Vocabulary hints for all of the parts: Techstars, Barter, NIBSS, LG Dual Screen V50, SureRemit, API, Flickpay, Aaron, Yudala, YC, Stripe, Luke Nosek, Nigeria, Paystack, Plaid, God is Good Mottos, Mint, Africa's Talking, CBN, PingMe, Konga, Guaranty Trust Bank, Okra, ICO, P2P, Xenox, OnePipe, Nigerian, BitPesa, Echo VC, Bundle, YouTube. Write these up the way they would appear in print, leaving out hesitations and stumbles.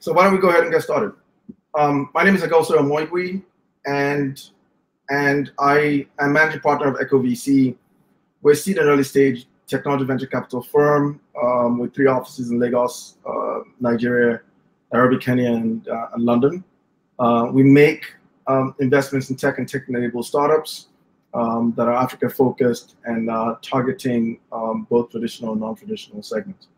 So why don't we go ahead and get started? My name is Eghosa Omoigui, and I am managing partner of Echo VC. We're a seed and early stage technology venture capital firm with three offices in Lagos, Nigeria, Nairobi, Kenya, and London. We make investments in tech and tech-enabled startups that are Africa-focused and targeting both traditional and non-traditional segments.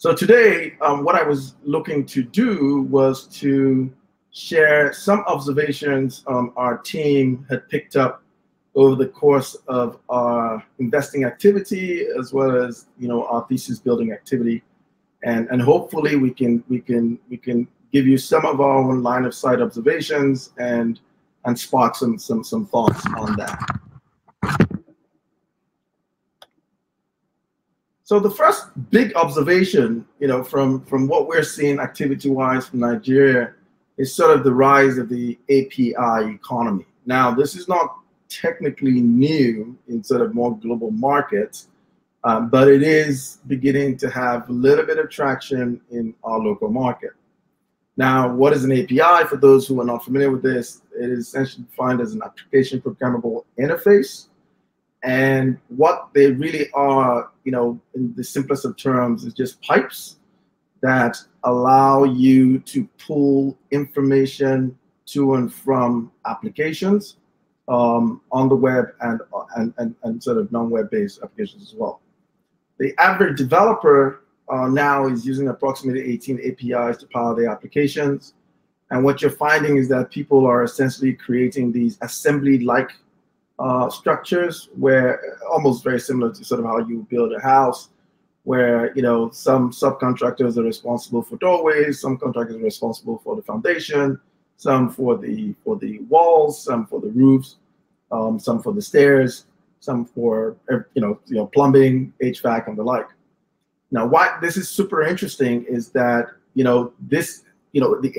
So today, what I was looking to do was to share some observations our team had picked up over the course of our investing activity, as well as our thesis building activity, and hopefully we can give you some of our own line of sight observations and spark some thoughts on that. So the first big observation, from what we're seeing activity-wise from Nigeria, is sort of the rise of the API economy. Now, this is not technically new in sort of more global markets, but it is beginning to have a little bit of traction in our local market. Now, what is an API? For those who are not familiar with this, it is essentially defined as an application programmable interface. And what they really are, in the simplest of terms, is just pipes that allow you to pull information to and from applications on the web and sort of non-web-based applications as well. The average developer now is using approximately 18 APIs to power their applications. And what you're finding is that people are essentially creating these assembly-like structures, where almost very similar to sort of how you build a house, where some subcontractors are responsible for doorways, some contractors are responsible for the foundation, some for the walls, some for the roofs, some for the stairs, some for plumbing, HVAC, and the like. Now, why this is super interesting is that the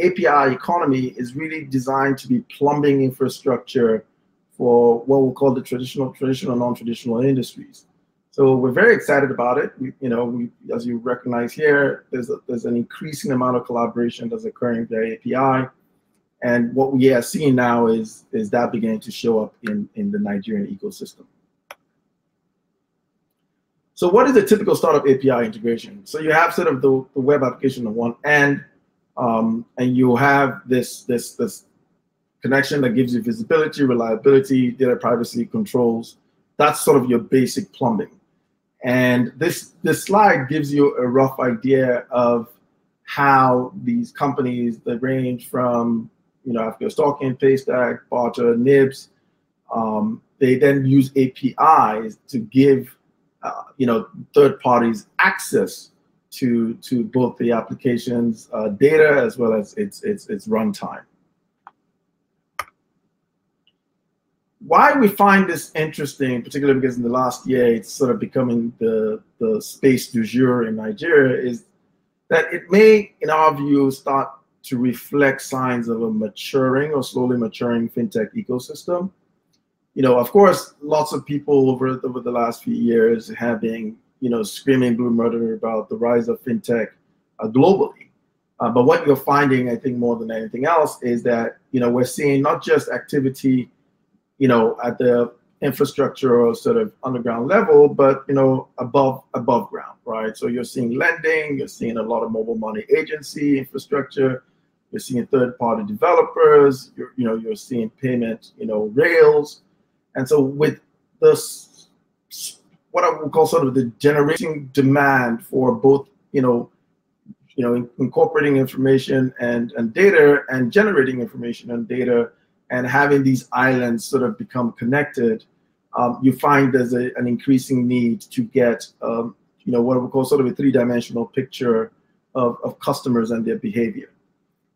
API economy is really designed to be plumbing infrastructure for what we'll call the traditional non-traditional industries. So we're very excited about it. We, as you recognize here, there's an increasing amount of collaboration that's occurring via API, and what we are seeing now is that beginning to show up in the Nigerian ecosystem. So what is a typical startup API integration? So you have sort of the web application on one end, and you have this connection that gives you visibility, reliability, data privacy controls. That's sort of your basic plumbing. And this slide gives you a rough idea of how these companies that range from Africa's Talking, Paystack, Barter, NIBSS, they then use APIs to give third parties access to both the application's data as well as its runtime. Why we find this interesting, particularly because in the last year it's sort of becoming the space du jour in Nigeria, is that it may, in our view, start to reflect signs of a maturing or slowly maturing fintech ecosystem. Of course, lots of people over the last few years have been, screaming blue murder about the rise of fintech globally. But what you're finding, I think, more than anything else, is that we're seeing not just activity at the infrastructure or sort of underground level, but above ground, right? So you're seeing lending, you're seeing a lot of mobile money agency infrastructure, you're seeing third-party developers, you're seeing payment, rails, and so with this, what I would call sort of the generating demand for both, incorporating information and data, and generating information and data, and having these islands sort of become connected, you find there's an increasing need to get, what we call sort of a three-dimensional picture of customers and their behavior.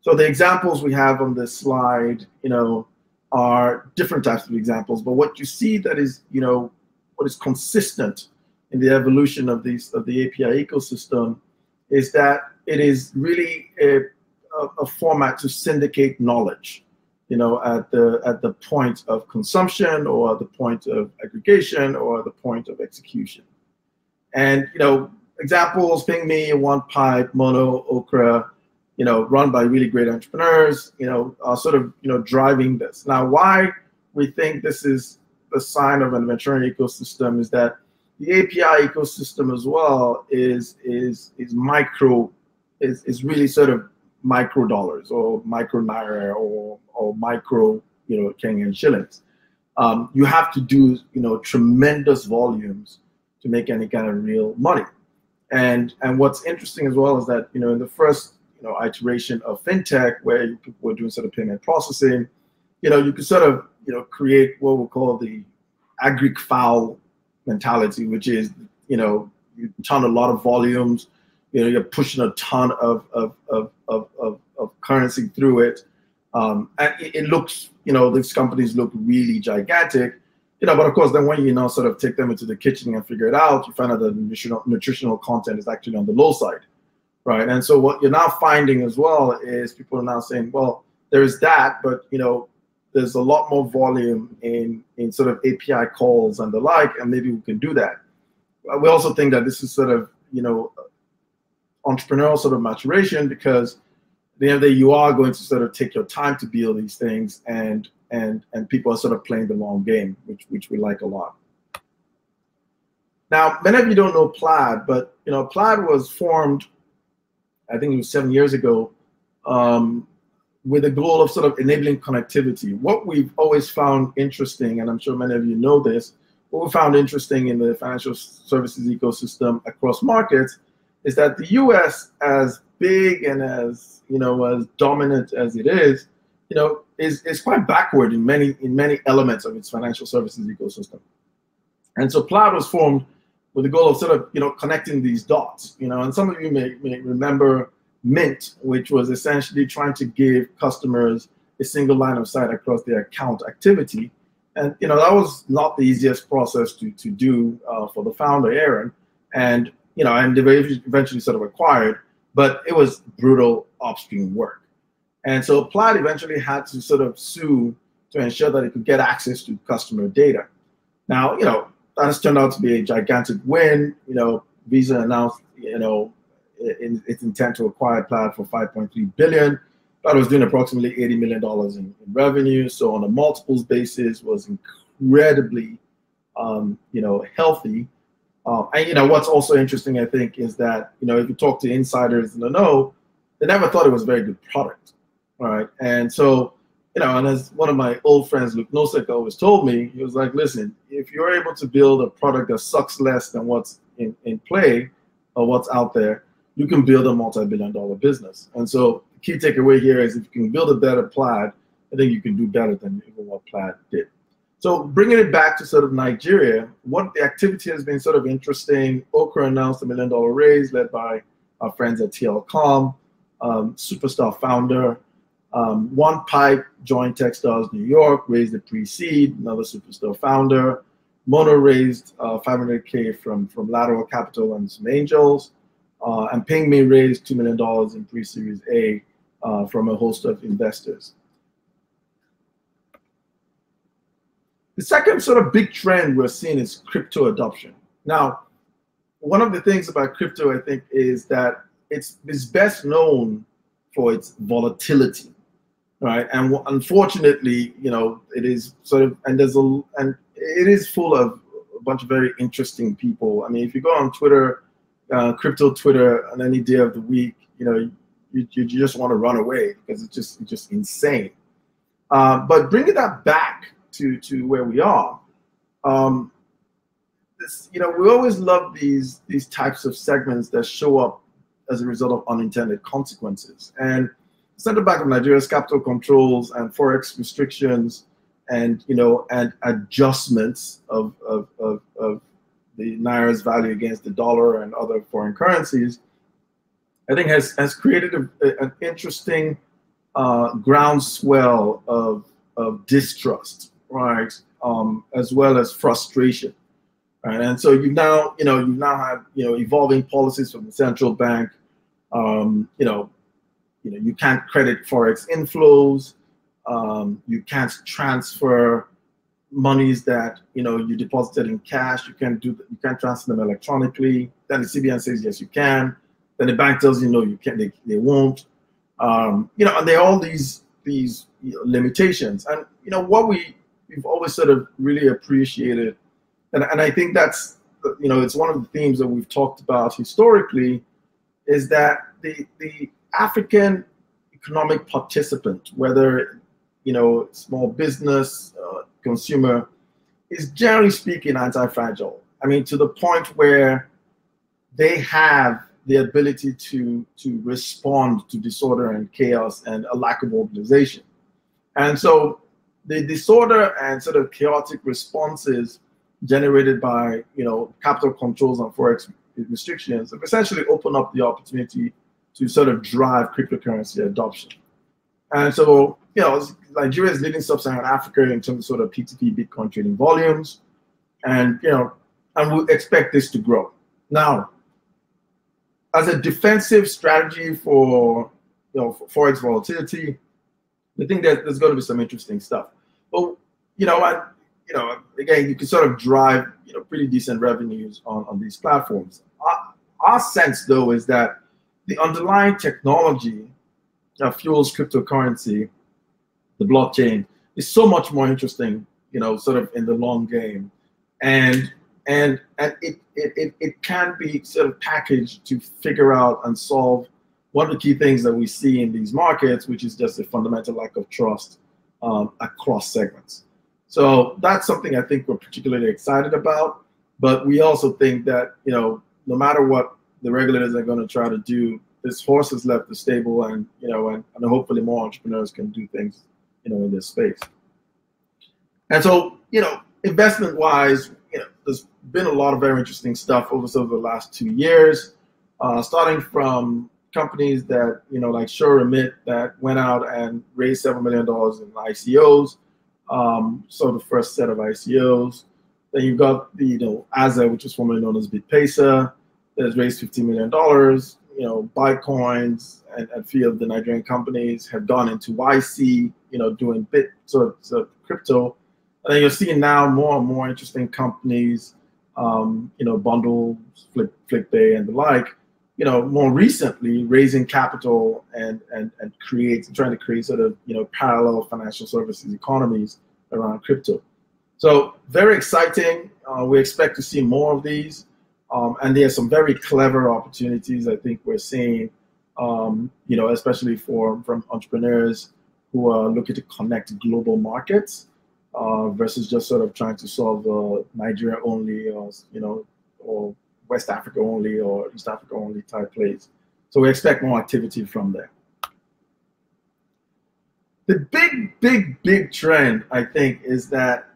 So the examples we have on this slide, are different types of examples. But what you see that is, what is consistent in the evolution of the API ecosystem is that it is really a format to syndicate knowledge. you know, at the point of consumption or the point of aggregation or the point of execution. And, you know, examples, PingMe, OnePipe, Mono, Okra, you know, run by really great entrepreneurs, you know, are sort of, you know, driving this. Now, why we think this is a sign of an Nigerian ecosystem is that the API ecosystem as well is really sort of micro dollars or micro naira or micro, you know, Kenyan shillings. You have to do, you know, tremendous volumes to make any kind of real money. And what's interesting as well is that, you know, in the first, you know, iteration of fintech where you were doing sort of payment processing, you know, you could sort of, you know, create what we call the agric fowl mentality, which is, you know, you ton a lot of volumes, you know, you're pushing a ton of currency through it. And it looks, you know, these companies look really gigantic, you know, but of course, then when you now sort of take them into the kitchen and figure it out, you find out that the nutritional content is actually on the low side, right? And so what you're now finding as well is people are now saying, well, there is that, but, you know, there's a lot more volume in sort of API calls and the like, and maybe we can do that. We also think that this is sort of, you know, entrepreneurial sort of maturation, because at the end of the day, you are going to sort of take your time to build these things, and people are sort of playing the long game, which we like a lot. Now, many of you don't know Plaid, but, you know, Plaid was formed, I think it was 7 years ago, with the goal of sort of enabling connectivity. What we've always found interesting, and I'm sure many of you know this, what we found interesting in the financial services ecosystem across markets is that the US, as big and as, you know, as dominant as it is, you know, is quite backward in many elements of its financial services ecosystem. And so Plaid was formed with the goal of sort of, you know, connecting these dots, you know, and some of you may remember Mint, which was essentially trying to give customers a single line of sight across their account activity. And, you know, that was not the easiest process to do for the founder, Aaron. And, you know, and they were eventually sort of acquired, but it was brutal upstream work. And so Plaid eventually had to sort of sue to ensure that it could get access to customer data. Now, you know, that has turned out to be a gigantic win. You know, Visa announced, you know, in its intent to acquire Plaid for $5.3 billion. Plaid was doing approximately $80 million in revenue. So on a multiples basis, was incredibly, you know, healthy. And, you know, what's also interesting, I think, is that, you know, if you talk to insiders in the know, they never thought it was a very good product, right? And so, you know, and as one of my old friends, Luke Nosek, always told me, he was like, listen, if you're able to build a product that sucks less than what's in play or what's out there, you can build a multi-billion-dollar business. And so the key takeaway here is if you can build a better Plaid, I think you can do better than even what Plaid did. So bringing it back to sort of Nigeria, what the activity has been sort of interesting. Okra announced a $1 million raise led by our friends at TLCom, superstar founder. OnePipe joined Techstars New York, raised a pre-seed, another superstar founder. Mono raised 500K from lateral capital and some angels. And PingMe raised $2 million in pre-series A from a host of investors. The second sort of big trend we're seeing is crypto adoption. Now, one of the things about crypto, I think, is that it's best known for its volatility, right? And unfortunately, you know, it is sort of, and it is full of a bunch of very interesting people. I mean, if you go on Twitter, crypto Twitter on any day of the week, you know, you just want to run away because it's just insane. But bringing that back to where we are, this, you know, we always love these types of segments that show up as a result of unintended consequences. And the center back of Nigeria's capital controls and forex restrictions, and, you know, and adjustments of the naira's value against the dollar and other foreign currencies, I think has created an interesting groundswell of distrust, right? As well as frustration, right? And so you now have, you know, evolving policies from the central bank. You can't credit forex inflows. You can't transfer monies that you deposited in cash. You can't transfer them electronically. Then the CBN says yes, you can. Then the bank tells you no, you can't. They won't. And there are all these limitations. And what we've always sort of really appreciated, and I think that's it's one of the themes that we've talked about historically, is that the African economic participant, whether small business, consumer, is generally speaking anti-fragile. I mean, to the point where they have the ability to respond to disorder and chaos and a lack of organization. And so the disorder and sort of chaotic responses generated by capital controls and forex restrictions essentially open up the opportunity to sort of drive cryptocurrency adoption. And so Nigeria is leading sub-Saharan Africa in terms of sort of P2P Bitcoin trading volumes, and and we expect this to grow. Now, as a defensive strategy for for forex volatility, I think that there's going to be some interesting stuff. But again, you can sort of drive pretty decent revenues on these platforms. Our sense though is that the underlying technology that fuels cryptocurrency, the blockchain, is so much more interesting, sort of in the long game, and it can be sort of packaged to figure out and solve one of the key things that we see in these markets, which is just a fundamental lack of trust across segments. So that's something I think we're particularly excited about. But we also think that no matter what the regulators are going to try to do, this horse has left the stable, and and hopefully more entrepreneurs can do things in this space. And so investment wise, there's been a lot of very interesting stuff over the last 2 years, starting from companies that like SureRemit that went out and raised $7 million in ICOs, so the first set of ICOs. Then you've got the Aza, which was formerly known as BitPesa, that's raised $15 million. Bitcoins and a few of the Nigerian companies have gone into YC, doing sort of crypto. And then you're seeing now more and more interesting companies, Bundle, Flickpay, and the like, more recently raising capital and trying to create sort of, parallel financial services economies around crypto. So very exciting. We expect to see more of these. And there's some very clever opportunities I think we're seeing, especially from entrepreneurs who are looking to connect global markets versus just sort of trying to solve Nigeria only, or or West Africa only, or East Africa only type plays. So we expect more activity from there. The big trend I think is that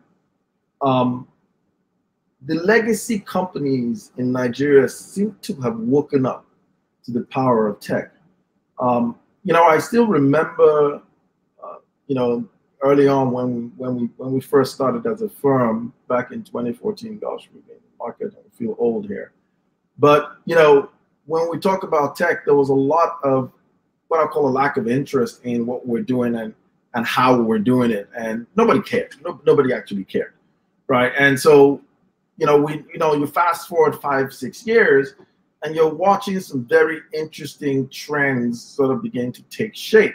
the legacy companies in Nigeria seem to have woken up to the power of tech. I still remember, early on when we first started as a firm back in 2014. Gosh, we've been in the market and feel old here. But when we talk about tech, there was a lot of what I call a lack of interest in what we're doing and how we're doing it, and nobody cared. Nobody actually cared, right? And so you fast forward 5-6 years, and you're watching some very interesting trends sort of begin to take shape.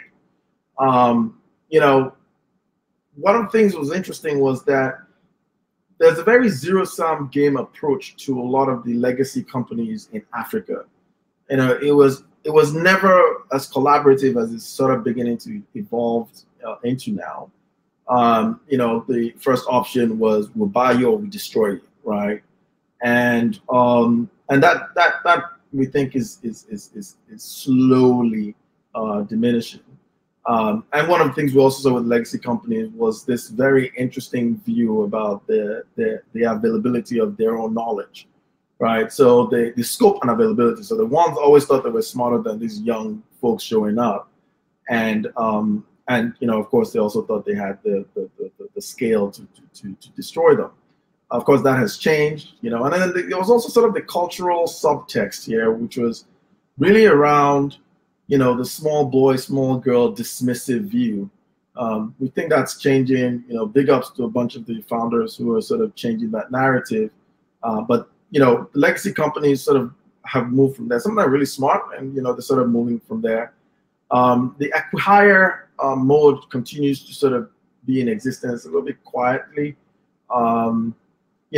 One of the things that was interesting was that there's a very zero-sum game approach to a lot of the legacy companies in Africa. It was never as collaborative as it's sort of beginning to evolve into now. The first option was we'll buy you or we destroy you. Right, and that we think is slowly diminishing. And one of the things we also saw with legacy companies was this very interesting view about the availability of their own knowledge, right? So the scope and availability. So the ones always thought they were smarter than these young folks showing up, and of course they also thought they had the scale to destroy them. Of course, that has changed, and then there was also sort of the cultural subtext here, which was really around, the small boy, small girl dismissive view We think that's changing. You know, big ups to a bunch of the founders who are sort of changing that narrative. But you know, legacy companies sort of have moved from there. Some are really smart, and you know, they're sort of moving from there. The acquihire mode continues to sort of be in existence a little bit quietly. You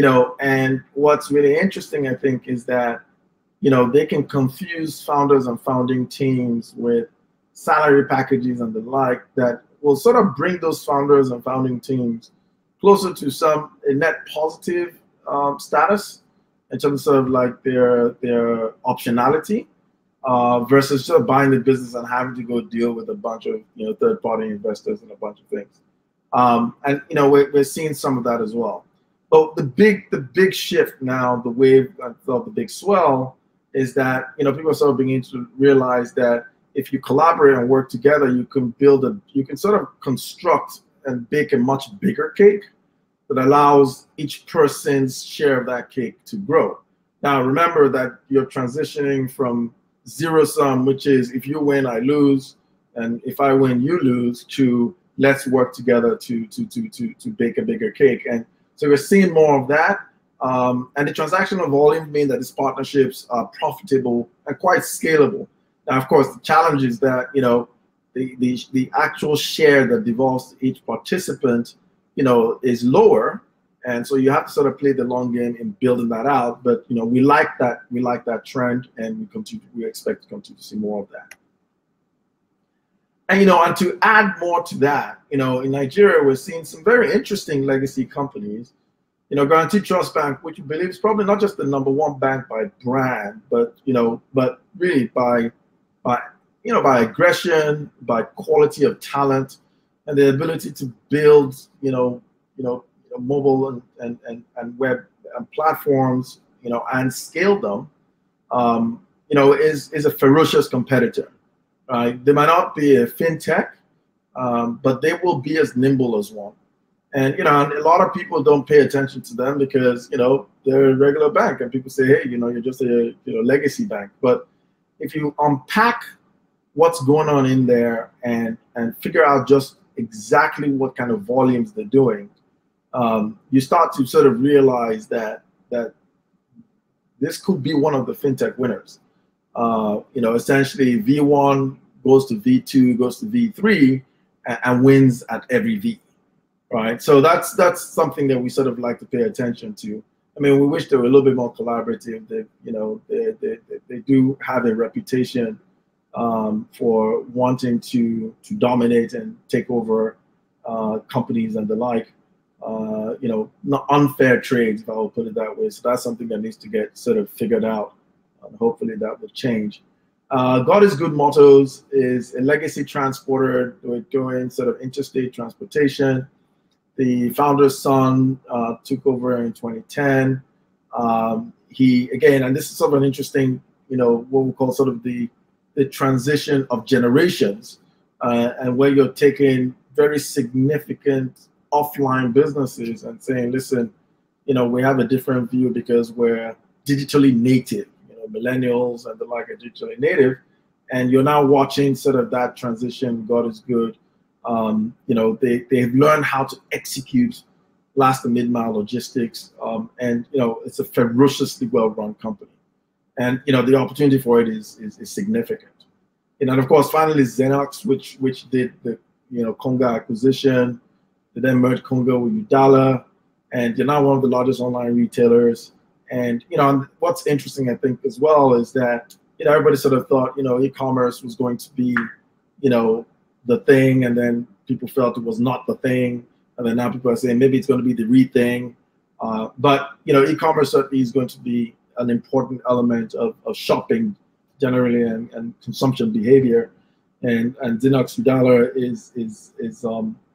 know, and what's really interesting, I think, is that you know, they can confuse founders and founding teams with salary packages and the like that will sort of bring those founders and founding teams closer to a net positive status in terms of like their optionality versus sort of buying the business and having to go deal with a bunch of third-party investors and a bunch of things. And you know, we're seeing some of that as well. But the big shift now, the wave of the big swell, is that you know, people are sort of beginning to realize that if you collaborate and work together, you can build you can sort of construct and bake a much bigger cake that allows each person's share of that cake to grow. Now remember that you're transitioning from zero sum, which is if you win, I lose, and if I win, you lose, to let's work together to bake a bigger cake. And so we're seeing more of that. And the transactional volume means that these partnerships are profitable and quite scalable. Now, of course, the challenge is that, you know, the actual share that devolves to each participant, you know, is lower. And so you have to sort of play the long game in building that out. But, you know, we like that trend, and we expect to continue to see more of that. And, you know, and to add more to that, you know, in Nigeria, we're seeing some very interesting legacy companies. You know, Guaranty Trust Bank, which we believe is probably not just the #1 bank by brand, but, you know, but really by aggression, by quality of talent, and the ability to build, mobile and web and platforms, you know, and scale them, you know, is a ferocious competitor. Right? They might not be a fintech, but they will be as nimble as one. And, you know, and a lot of people don't pay attention to them because, you know, they're a regular bank, and people say, hey, you know, you're just a legacy bank. But if you unpack what's going on in there and figure out just exactly what kind of volumes they're doing, you start to sort of realize that this could be one of the fintech winners. You know, essentially V1 goes to V2, goes to V3, and wins at every V, right? So that's something that we sort of like to pay attention to. I mean, we wish they were a little bit more collaborative. They, you know, they do have a reputation for wanting to dominate and take over companies and the like. You know, not unfair trades, if I will put it that way. So that's something that needs to get sort of figured out. And hopefully that will change. God is Good Mottos is a legacy transporter. We're doing sort of interstate transportation. The founder's son took over in 2010. He, again, and this is sort of an interesting, you know, what we call sort of the transition of generations, and where you're taking very significant offline businesses and saying, listen, you know, we have a different view because we're digitally native. Millennials and the like are digitally native, and you're now watching sort of that transition. God is Good. You know, they've learned how to execute last to mid-mile logistics, and you know, it's a ferociously well-run company, and you know, the opportunity for it is significant. And then, of course, finally Xenox, which did the Konga acquisition. They then merged Konga with Yudala, and they're now one of the largest online retailers. And, you know, what's interesting, I think, as well is that, you know, everybody sort of thought, you know, e-commerce was going to be, you know, the thing. And then people felt it was not the thing. And then now people are saying maybe it's going to be the re-thing. But, you know, e-commerce certainly is going to be an important element of shopping generally and consumption behavior. And Xenox Yudala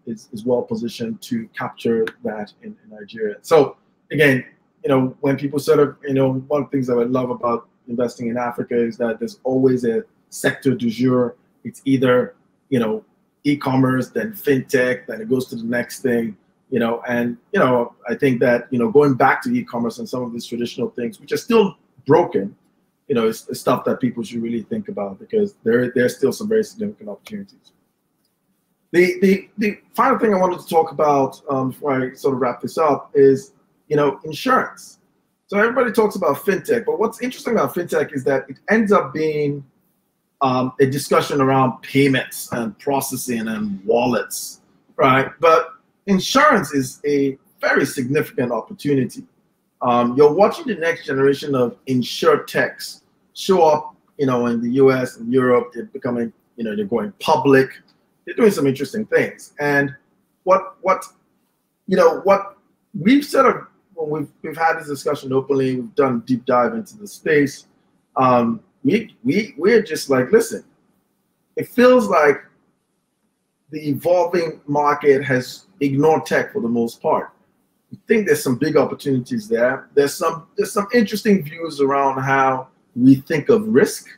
is well positioned to capture that in Nigeria. So, again, you know, when people sort of, you know, one of the things that I love about investing in Africa is that there's always a sector du jour. It's either, you know, e-commerce, then fintech, then it goes to the next thing, you know. And, you know, I think that, you know, going back to e-commerce and some of these traditional things, which are still broken, you know, it's stuff that people should really think about because there's still some very significant opportunities. The final thing I wanted to talk about before I sort of wrap this up is, you know, insurance. So everybody talks about fintech, but what's interesting about fintech is that it ends up being a discussion around payments and processing and wallets, right? But insurance is a very significant opportunity. You're watching the next generation of insure techs show up, you know, in the US and Europe. They're becoming, you know, they're going public. They're doing some interesting things. And what we've sort of, when we've had this discussion openly, we've done a deep dive into the space. We're just like, listen, it feels like the evolving market has ignored tech for the most part. I think there's some big opportunities there. There's some interesting views around how we think of risk.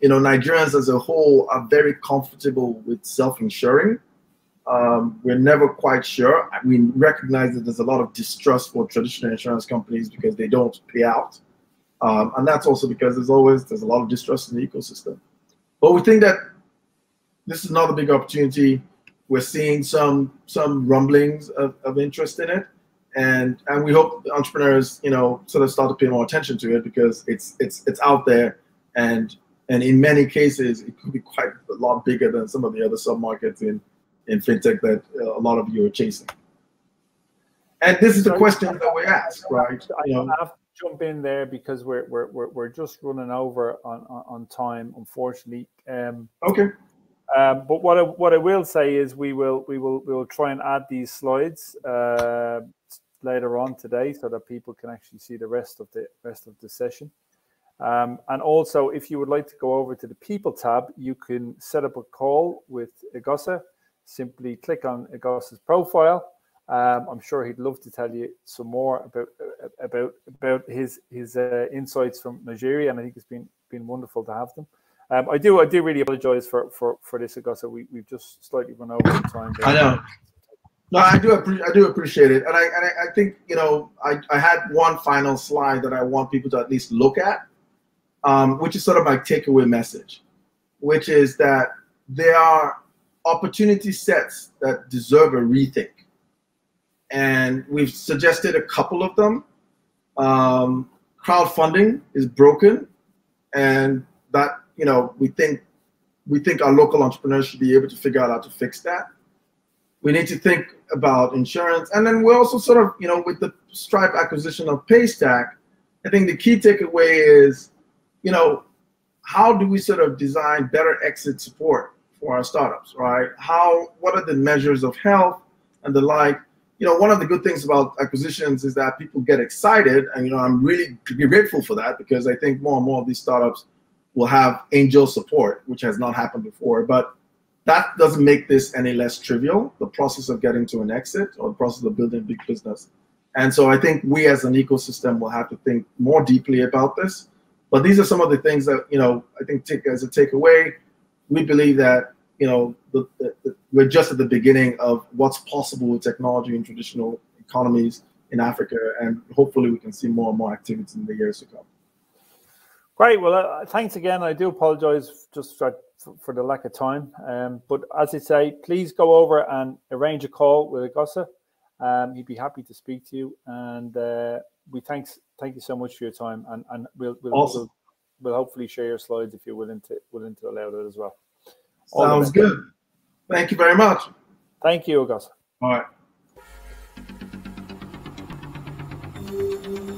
You know, Nigerians as a whole are very comfortable with self-insuring. We're never quite sure. We recognize that there's a lot of distrust for traditional insurance companies because they don't pay out. And that's also because there's a lot of distrust in the ecosystem. But we think that this is another big opportunity. We're seeing some rumblings of interest in it, and we hope the entrepreneurs, you know, sort of start to pay more attention to it, because it's out there, and in many cases it could be quite a lot bigger than some of the other submarkets in fintech that a lot of you are chasing. And this is the question that we ask, right? You know, I have to jump in there because we're just running over on time, unfortunately. Okay. But what I will say is we will try and add these slides later on today so that people can actually see the rest of the session. And also, if you would like to go over to the People tab, you can set up a call with Eghosa. Simply click on Eghosa's profile. I'm sure he'd love to tell you some more about his insights from Nigeria, and I think it's been wonderful to have them. I do really apologize for this, Eghosa. We've just slightly run over the time. I know. No, I do appreciate it, and I think, you know, I had one final slide that I want people to at least look at, which is sort of my takeaway message, which is that there are opportunity sets that deserve a rethink, and we've suggested a couple of them. Crowdfunding is broken, and that, you know, we think our local entrepreneurs should be able to figure out how to fix that. We need to think about insurance. And then we're also sort of, you know, with the Stripe acquisition of Paystack, I think the key takeaway is, you know, how do we sort of design better exit support for our startups, right? What are the measures of health and the like? You know, one of the good things about acquisitions is that people get excited, and, you know, I'm really grateful for that, because I think more and more of these startups will have angel support, which has not happened before. But that doesn't make this any less trivial, the process of getting to an exit or the process of building a big business. And so I think we as an ecosystem will have to think more deeply about this. But these are some of the things that, you know, I think as a takeaway. We believe that, you know, we're just at the beginning of what's possible with technology in traditional economies in Africa, and hopefully we can see more and more activity in the years to come. Great. Well, thanks again. I do apologize just for the lack of time. But as I say, please go over and arrange a call with Eghosa. He'd be happy to speak to you. And thank you so much for your time. And we'll hopefully share your slides if you're willing to allow that as well. Sounds good. Thank you very much. Thank you, Eghosa. All right.